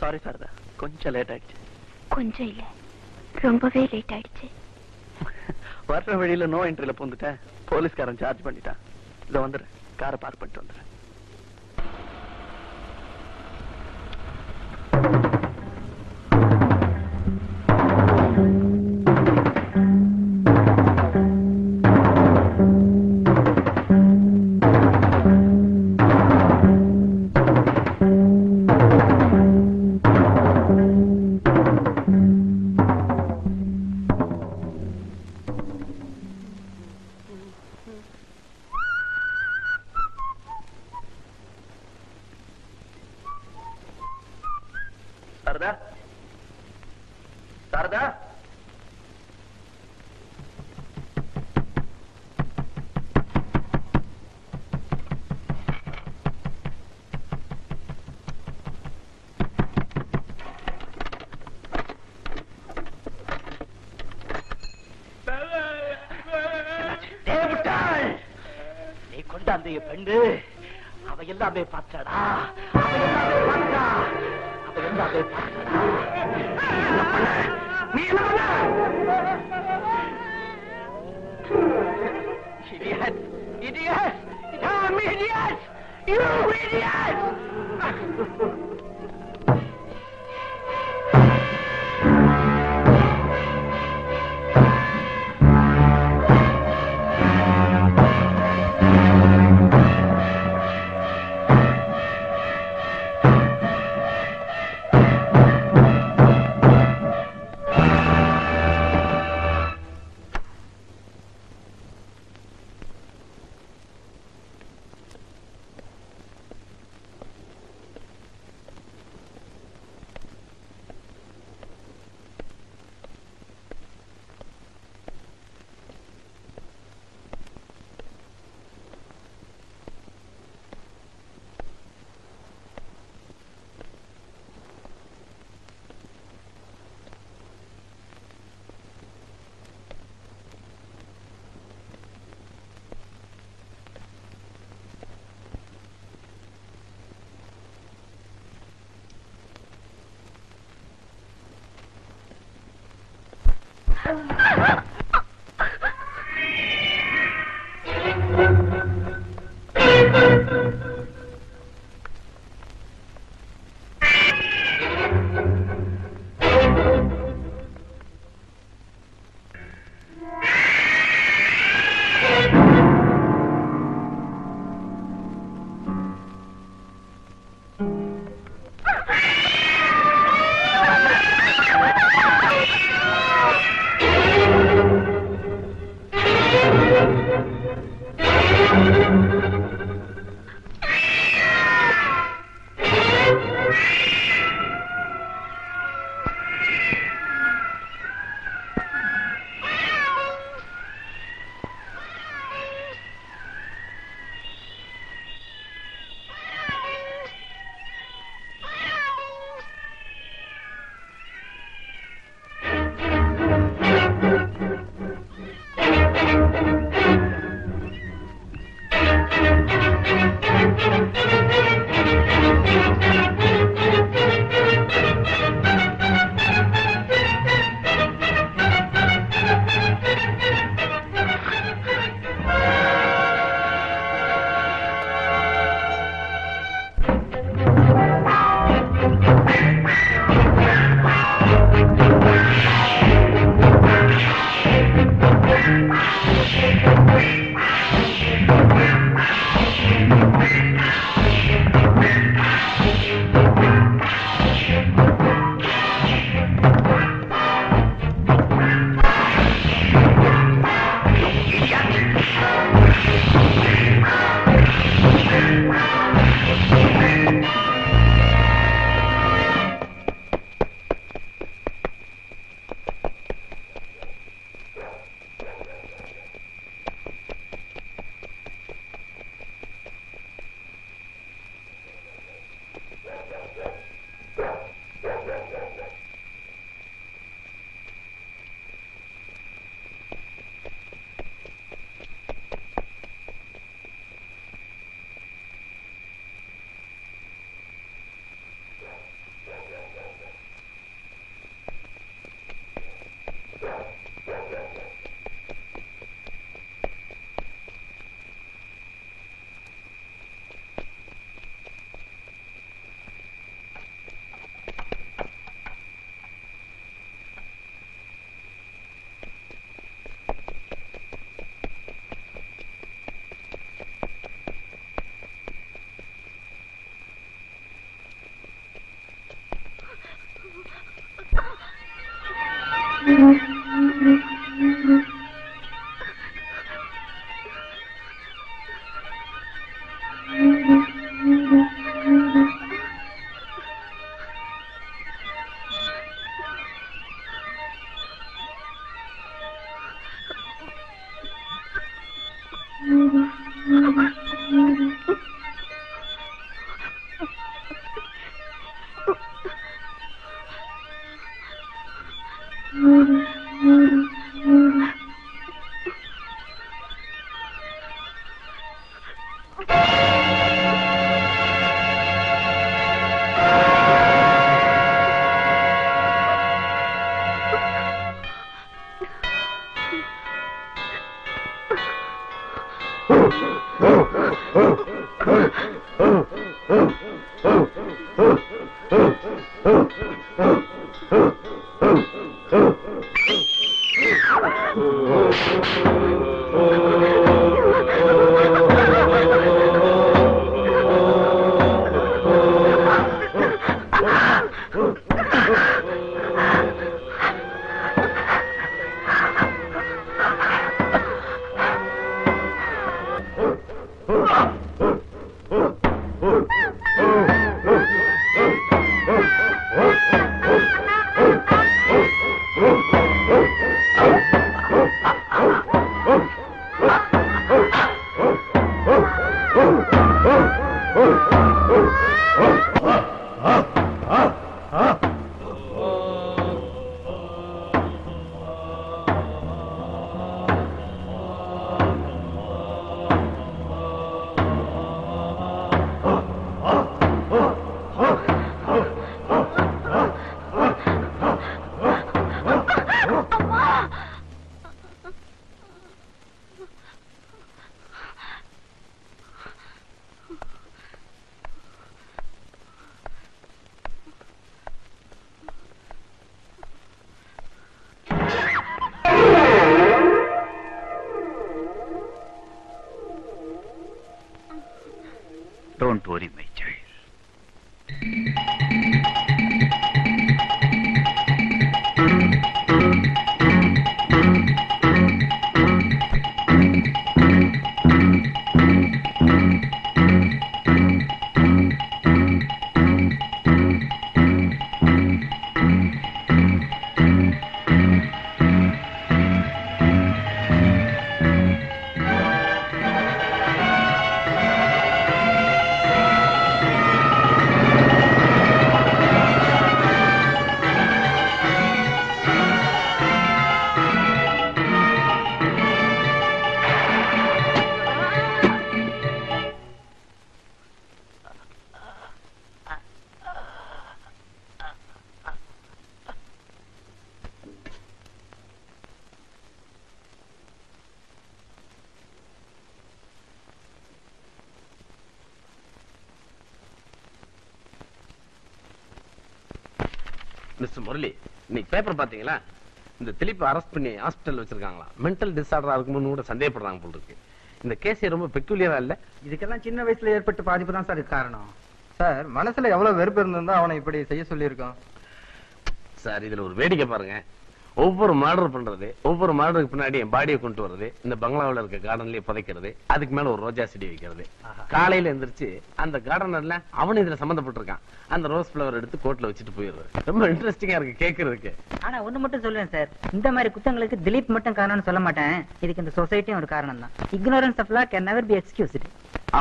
Sorry Saradha, கொஞ்சம் late ஆயிடுச்சு. கொஞ்சம் இல்லை, ரொம்பவே லேட் ஆயிடுச்சு. வர்ற வழியில நோ என்ட்ரியில பூந்துட்டேன். போலீஸ்காரன் சார்ஜ் பண்ணிட்டான். இதை வந்துடு, காரை பார்க் பண்ணிட்டு வந்துடு. Don't worry, my child. Mister Murali, இன்னைக்கு பேப்பர் பாத்தீங்களா? இந்த திலீப் அரெஸ்ட் பண்ணி ஹாஸ்பிடல்ல வச்சிருக்காங்களா? மென்டல் டிசார்டரா இருக்கும்னு கூட சந்தேகப்படுறாங்க போல இருக்கு. இந்த கேஸ் ரொம்ப பெக்யூலியரா இல்ல? இதுக்கெல்லாம் சின்ன வயசுல ஏற்பட்ட பாதிப்பு தான் சார் காரணம். சார், மனசுல எவ்வளவு வெறுப்பு இருந்தா அவனை இப்படி செய்ய சொல்லி இருக்கான். சார், இதுல ஒரு வேடிக்கை பாருங்க. ஒவ்வொரு மர்டர் பண்றது, ஒவ்வொரு மர்டருக்கு பின்னாடி என் பாடியை கொண்டு வர்றது, இந்த பங்களாவில் இருக்க கார்டன்லயே புதைக்கிறது, அதுக்கு மேல ஒரு ரோஜா செடி வைக்கிறது. காலையில எந்திரிச்சு அந்த கார்டனர்ல அவனு இதுல சம்பந்தப்பட்டிருக்கான். அந்த ரோஸ் பிளவர் எடுத்து கோட்ல வச்சுட்டு போயிடுறது. ரொம்ப இன்ட்ரெஸ்டிங்கா இருக்கு கேட்கறதுக்கு. ஆனா ஒண்ணு மட்டும் சொல்லுவேன் சார், இந்த மாதிரி குத்தங்களுக்கு திலீப் மட்டும் காரணம்னு சொல்ல மாட்டேன். இதுக்கு இந்த சொசைட்டியும் ஒரு காரணம் தான். Ignorance of law can never be excused.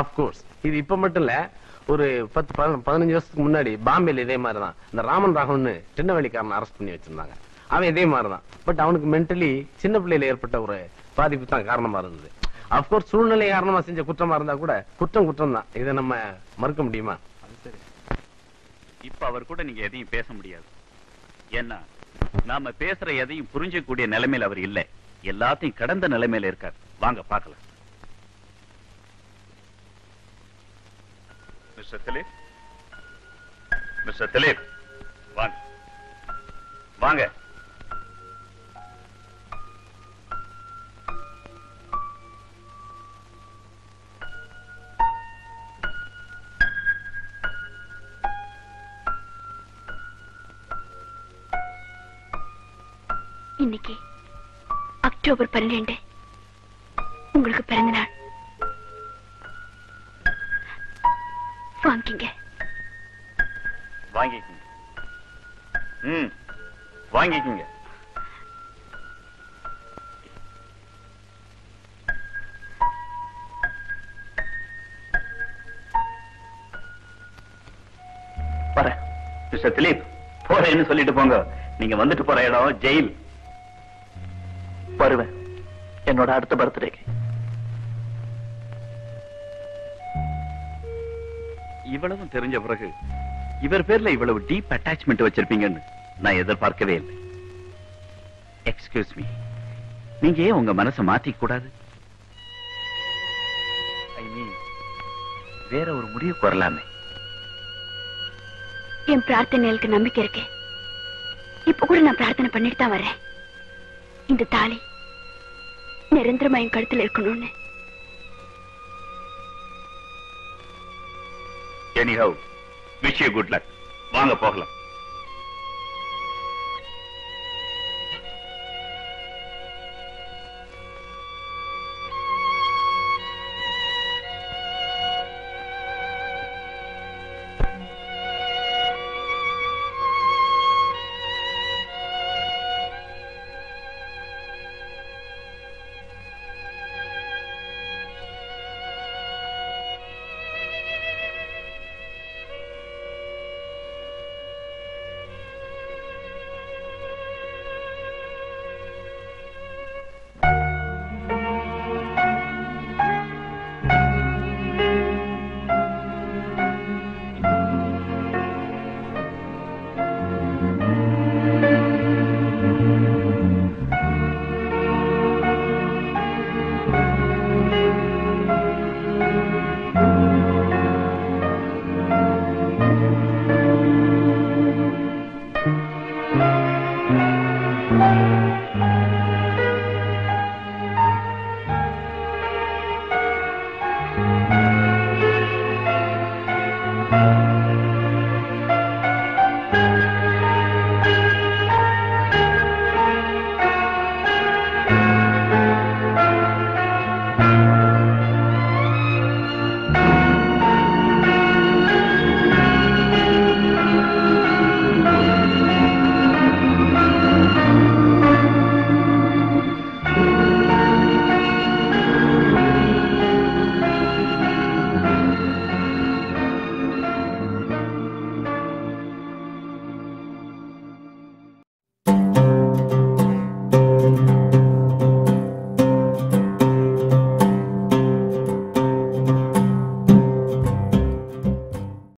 Of course. இது இப்ப மட்டும் இல்ல, ஒரு 10-15 வருஷத்துக்கு முன்னாடி பாம்பேல இதே மாதிரி தான் இந்த ராமன் ராகவன் திண்ணவெளிக்காரன் அரெஸ்ட் பண்ணி வச்சிருந்தாங்க. அவன் இதே மாதிரிதான். பட் அவனுக்கு மென்டலி சின்ன பிள்ளையில ஏற்பட்ட ஒரு பாதிப்பு தான் காரணமா இருந்தது. அப்கோர்ஸ் சூழ்நிலை காரணமா செஞ்ச குற்றமா இருந்தா கூட குற்றம் தான். இதை நம்ம மறுக்க முடியுமா? இப்ப அவர் கூட நீங்க எதையும் பேச முடியாது. ஏன்னா நாம பேசுற எதையும் புரிஞ்சக்கூடிய நிலைமையில அவர் இல்லை. எல்லாத்தையும் கடந்த நிலைமையில இருக்கார். வாங்க பாக்கலாம். மிஸ்டர் திலீப், மிஸ்டர் திலீப், வாங்க வாங்க. இன்னைக்கு அக்டோபர் 12 உங்களுக்கு பிறந்த நாள். வாங்கிங்க வாங்கிங்க வாங்கிங்க. வரேன் மிஸ்டர் திலீப், போறேன்னு சொல்லிட்டு போங்க. நீங்க வந்துட்டு போற இடம் ஜெயில். வருவேன் என்னோட அடுத்த பர்த்டேக்கு. இவ்வளவும் தெரிஞ்ச பிறகு இவர் பேர்ல இவ்வளவு டீப் அட்டாச்மெண்ட் வச்சிருப்பீங்கன்னு நான் எதிர்பார்க்கவே இல்லை. எக்ஸ்கியூஸ் மீ, நீங்க ஏன் உங்க மனசை மாத்திக்க கூடாது? வேற ஒரு முடிவுக்கு வரலாமே. என் பிரார்த்தனைகளுக்கு நம்பிக்கை இருக்கேன். இப்ப கூட நான் பிரார்த்தனை பண்ணிட்டு தான் வரேன். இந்த தாலி நிரந்தரமா என் கழுத்துல இருக்கணும்னு. Anyhow wish you good luck. வாங்க போகலாம்.